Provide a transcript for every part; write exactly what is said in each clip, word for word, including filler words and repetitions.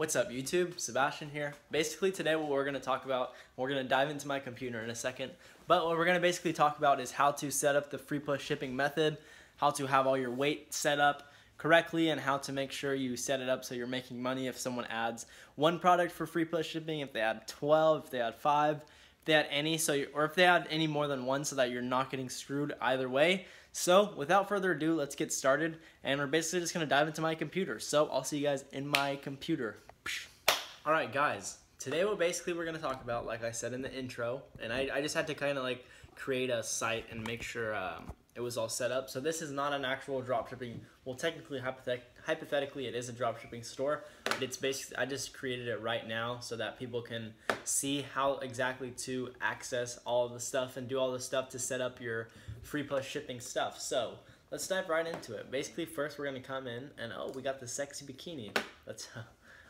What's up YouTube? Sebastian here. Basically today what we're going to talk about, we're going to dive into my computer in a second, but what we're going to basically talk about is how to set up the free plus shipping method, how to have all your weight set up correctly, and how to make sure you set it up so you're making money if someone adds one product for free plus shipping, if they add twelve, if they add five, if they add any, so you, or if they add any more than one, so that you're not getting screwed either way. So without further ado, let's get started, and we're basically just going to dive into my computer. So I'll see you guys in my computer. All right guys, today what basically we're going to talk about, like I said in the intro, and I, I just had to kind of like create a site and make sure um, it was all set up. So this is not an actual dropshipping, well technically hypothet hypothetically it is a dropshipping store, but it's basically, I just created it right now so that people can see how exactly to access all of the stuff and do all the stuff to set up your free plus shipping stuff. So let's dive right into it. Basically first we're going to come in and oh, we got the sexy bikini. That's uh,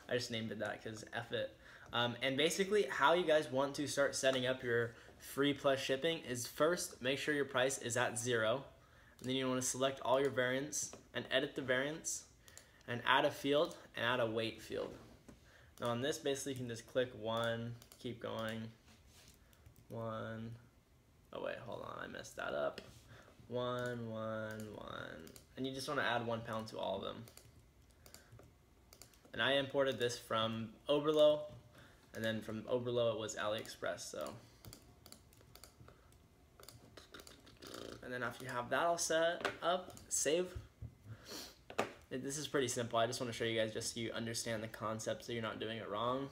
I just named it that because F it. Um, and basically how you guys want to start setting up your free plus shipping is first, make sure your price is at zero. And then you want to select all your variants and edit the variants and add a field and add a weight field. Now on this, basically you can just click one, keep going, one, oh wait, hold on, I messed that up. One, one, one. And you just want to add one pound to all of them. And I imported this from Oberlo, and then from Oberlo it was AliExpress. So, and then after you have that all set up, save. And this is pretty simple. I just want to show you guys just so you understand the concept, so you're not doing it wrong.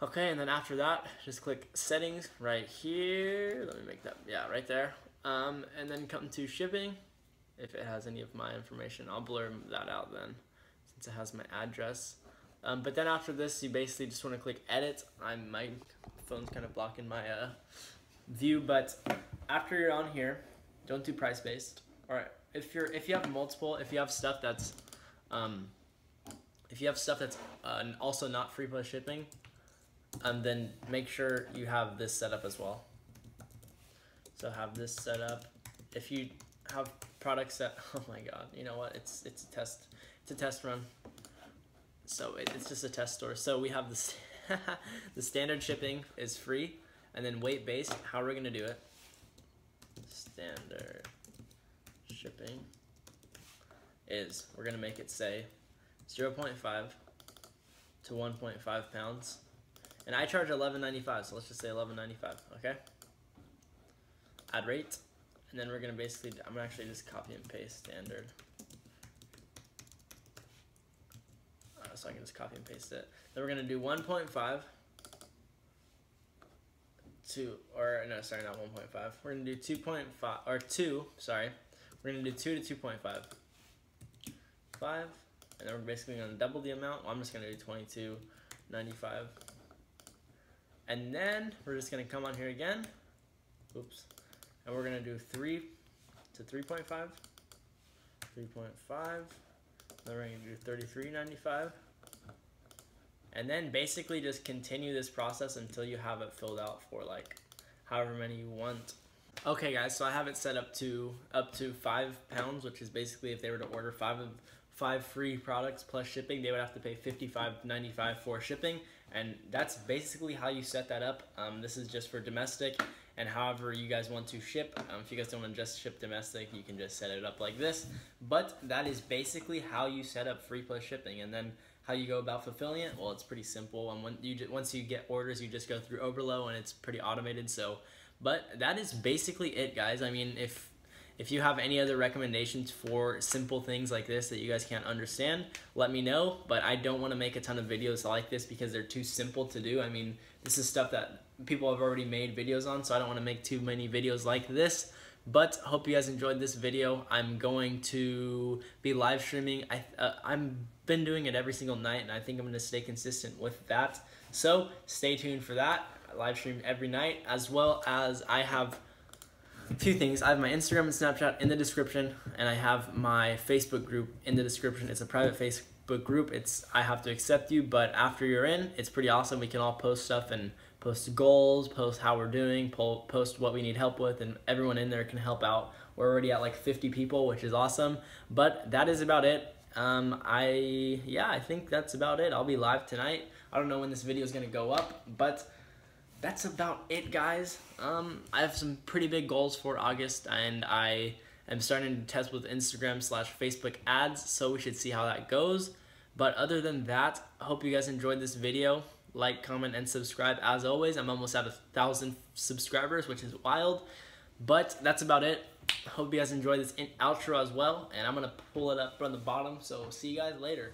Okay, and then after that, just click settings right here. Let me make that, yeah, right there. Um, and then come to shipping. If it has any of my information, I'll blur that out then, since it has my address. Um, but then after this, you basically just want to click edit. I'm, my phone's kind of blocking my uh, view, but after you're on here, don't do price based. All right, if you're if you have multiple, if you have stuff that's, um, if you have stuff that's uh, also not free plus shipping, um, then make sure you have this set up as well. So have this set up. If you have products that, oh my god, you know what? It's it's a test. It's a test run, so it, it's just a test store. So we have this, the standard shipping is free, and then weight based. How are we gonna do it? Standard shipping is, we're gonna make it say zero point five to one point five pounds, and I charge eleven ninety-five. So let's just say eleven ninety-five. Okay. Add rate, and then we're gonna basically, I'm gonna actually just copy and paste standard. So I can just copy and paste it. Then we're gonna do one point five to, or no, sorry, not one point five. We're gonna do two point five, or two, sorry. We're gonna do two to two point five. five, and then we're basically gonna double the amount. Well, I'm just gonna do twenty-two ninety-five. And then we're just gonna come on here again. Oops. And we're gonna do three to three point five. three point five. Then we're gonna do thirty-three ninety-five. And then basically just continue this process until you have it filled out for like however many you want. Okay guys, so I have it set up to up to five pounds, which is basically if they were to order five of five free products plus shipping, they would have to pay fifty-five ninety-five for shipping. And that's basically how you set that up. Um, this is just for domestic and however you guys want to ship. Um, if you guys don't want to just ship domestic, you can just set it up like this. But that is basically how you set up free plus shipping. And then how you go about fulfilling it, well, it's pretty simple. And when you, once you get orders, you just go through Oberlo and it's pretty automated. So, but that is basically it, guys. I mean, if If you have any other recommendations for simple things like this that you guys can't understand, let me know. But I don't want to make a ton of videos like this because they're too simple to do. I mean, this is stuff that people have already made videos on, so I don't want to make too many videos like this. But hope you guys enjoyed this video. I'm going to be live streaming. I, uh, I've been doing it every single night, and I think I'm going to stay consistent with that. So stay tuned for that. I live stream every night, as well as I have two things. I have my Instagram and Snapchat in the description, and I have my Facebook group in the description. It's a private Facebook group. It's, I have to accept you, but after you're in, it's pretty awesome. We can all post stuff and post goals, post how we're doing, post what we need help with, and everyone in there can help out. We're already at like fifty people, which is awesome. But that is about it. Um, I, yeah, I think that's about it. I'll be live tonight. I don't know when this video is going to go up, but that's about it, guys. Um, I have some pretty big goals for August, and I am starting to test with Instagram slash Facebook ads, so we should see how that goes. But other than that, I hope you guys enjoyed this video. Like, comment, and subscribe. As always, I'm almost at a thousand subscribers, which is wild. But that's about it. Hope you guys enjoy this in outro as well, and I'm gonna pull it up from the bottom, so see you guys later.